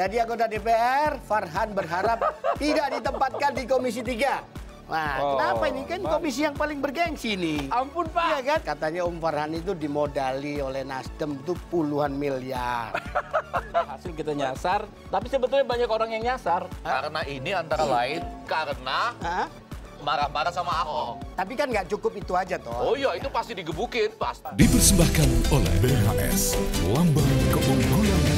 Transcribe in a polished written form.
Jadi anggota DPR, Farhan berharap tidak ditempatkan di Komisi 3. Nah, kenapa ini? Kan komisi yang paling bergengsi nih. Ampun, Pak. Ya, kan? Katanya Om Farhan itu dimodali oleh Nasdem itu puluhan miliar. Hasil kita nyasar, tapi sebetulnya banyak orang yang nyasar. Karena ini antara lain karena marah-marah sama Ahok. Tapi kan nggak cukup itu aja, toh. Oh iya, itu pasti digebukin, pasti. Dipersembahkan oleh BHS, lambang keunggulan.